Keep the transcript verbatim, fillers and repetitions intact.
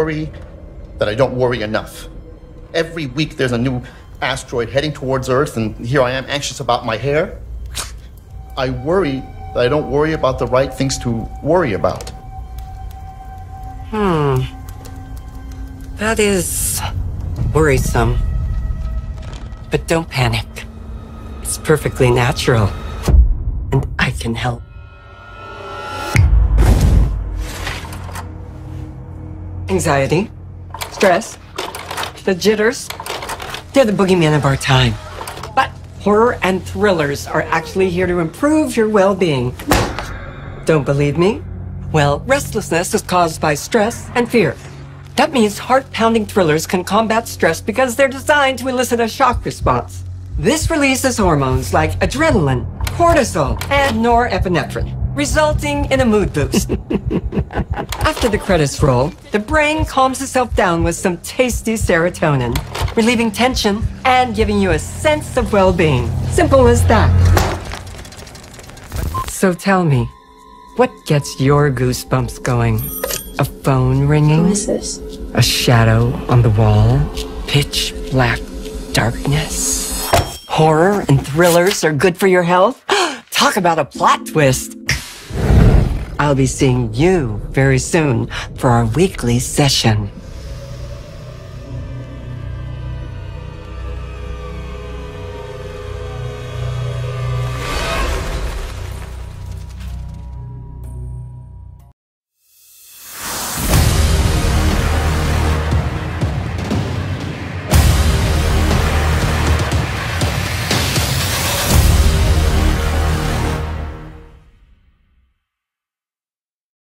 worry that I don't worry enough. Every week there's a new asteroid heading towards Earth, and here I am anxious about my hair. I worry that I don't worry about the right things to worry about. Hmm. That is worrisome. But don't panic. It's perfectly natural. And I can help. Anxiety, stress, the jitters, they're the boogeyman of our time. But horror and thrillers are actually here to improve your well-being. Don't believe me? Well, restlessness is caused by stress and fear. That means heart-pounding thrillers can combat stress because they're designed to elicit a shock response. This releases hormones like adrenaline, cortisol, and norepinephrine, resulting in a mood boost. After the credits roll, the brain calms itself down with some tasty serotonin, relieving tension and giving you a sense of well-being. Simple as that. So tell me, what gets your goosebumps going? A phone ringing? Who is this? A shadow on the wall? Pitch black darkness? Horror and thrillers are good for your health? Talk about a plot twist! I'll be seeing you very soon for our weekly session.